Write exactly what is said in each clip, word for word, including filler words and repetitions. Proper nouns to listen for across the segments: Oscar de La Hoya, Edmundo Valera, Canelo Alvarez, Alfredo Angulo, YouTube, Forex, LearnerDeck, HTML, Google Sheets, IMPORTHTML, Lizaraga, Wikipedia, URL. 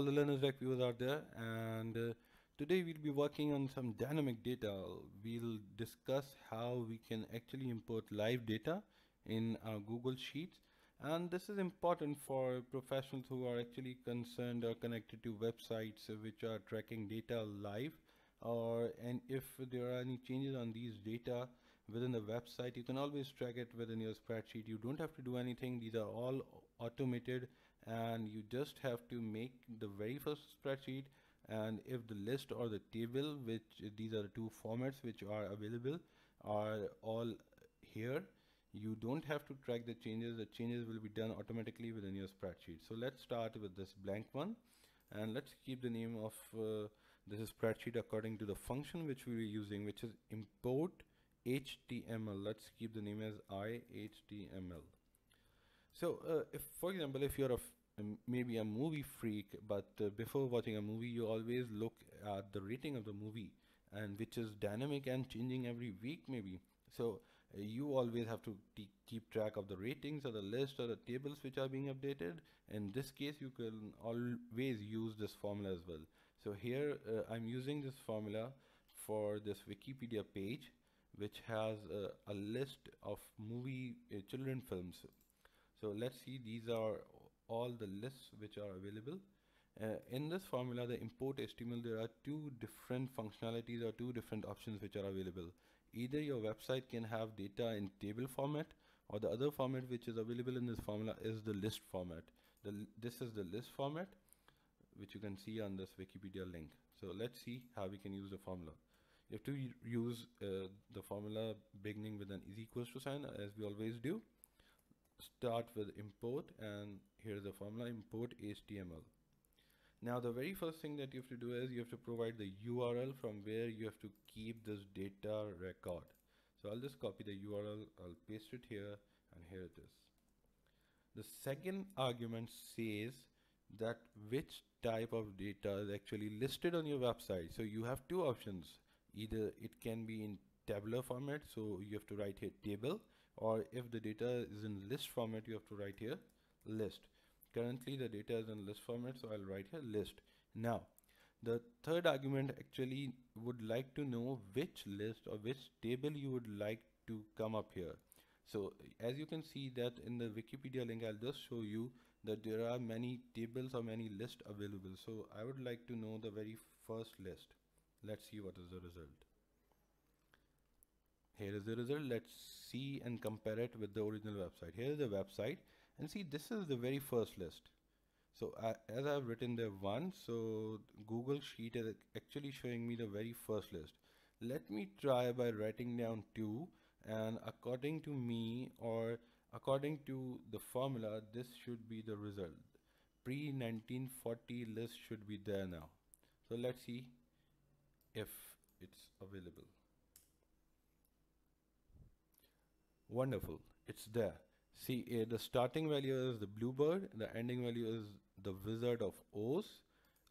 all the LearnerDeck viewers out there, and uh, today we'll be working on some dynamic data. We'll discuss how we can actually import live data in our Google Sheets, and this is important for professionals who are actually concerned or connected to websites which are tracking data live, or and if there are any changes on these data within the website, you can always track it within your spreadsheet. You don't have to do anything. These are all automated, and you just have to make the very first spreadsheet, and if the list or the table, which these are the two formats which are available, are all here, you don't have to track the changes. The changes will be done automatically within your spreadsheet. So let's start with this blank one, and let's keep the name of uh, this spreadsheet according to the function which we were using, which is import H T M L. Let's keep the name as I H T M L. So uh, if, for example, if you're a maybe a movie freak, but uh, before watching a movie you always look at the rating of the movie, and which is dynamic and changing every week maybe. So uh, you always have to keep track of the ratings or the list or the tables which are being updated. In this case, you can always use this formula as well. So here uh, I'm using this formula for this Wikipedia page, which has uh, a list of movie uh, children films. So let's see, these are all the lists which are available. Uh, in this formula, the import H T M L, there are two different functionalities or two different options which are available. Either your website can have data in table format, or the other format which is available in this formula is the list format. The, this is the list format, which you can see on this Wikipedia link. So let's see how we can use the formula. You have to use uh, the formula beginning with an is equals to sign, as we always do. Start with import, and here's the formula, import H T M L. Now the very first thing that you have to do is you have to provide the U R L from where you have to keep this data record. So I'll just copy the U R L, I'll paste it here, and here it is. The second argument says that which type of data is actually listed on your website. So you have two options. Either it can be in tabular format, so you have to write here table, or if the data is in list format, you have to write here list. Currently the data is in list format, so I'll write here list. Now the third argument actually would like to know which list or which table you would like to come up here. So as you can see that in the Wikipedia link, I'll just show you that there are many tables or many lists available. So I would like to know the very first list. Let's see what is the result. Here is the result. Let's see and compare it with the original website. Here is the website, and see, this is the very first list. So uh, as I've written there one, so Google Sheet is actually showing me the very first list. Let me try by writing down two, and according to me, or according to the formula, this should be the result. Pre nineteen forty list should be there now. So let's see if it's available. Wonderful, it's there. See, uh, the starting value is the bluebird, the ending value is the Wizard of Oz,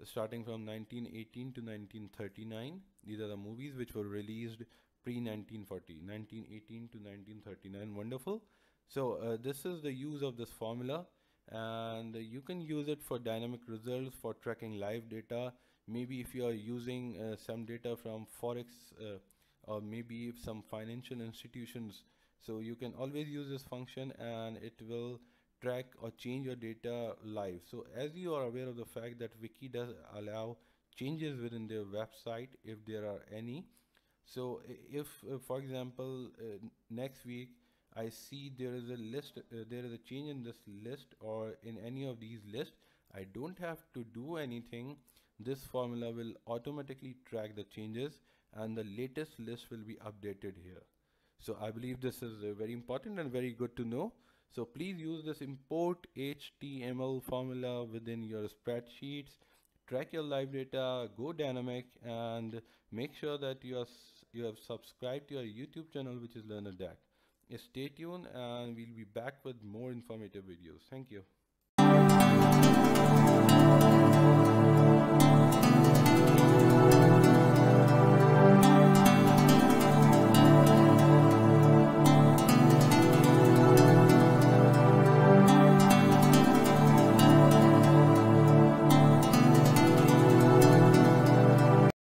starting from nineteen eighteen to nineteen thirty-nine. These are the movies which were released pre nineteen forty, nineteen eighteen to nineteen thirty-nine. Wonderful. So uh, this is the use of this formula, and you can use it for dynamic results, for tracking live data. Maybe if you are using uh, some data from Forex, uh, or maybe some financial institutions, so you can always use this function, and it will track or change your data live. So as you are aware of the fact that Wiki does allow changes within their website if there are any. So if uh, for example, uh, next week I see there is a list, uh, there is a change in this list or in any of these lists, I don't have to do anything. This formula will automatically track the changes, and the latest list will be updated here. So I believe this is uh, very important and very good to know. So please use this import H T M L formula within your spreadsheets, track your live data, go dynamic, and make sure that you, are, you have subscribed to our YouTube channel, which is LearnerDeck. Stay tuned, and we'll be back with more informative videos. Thank you.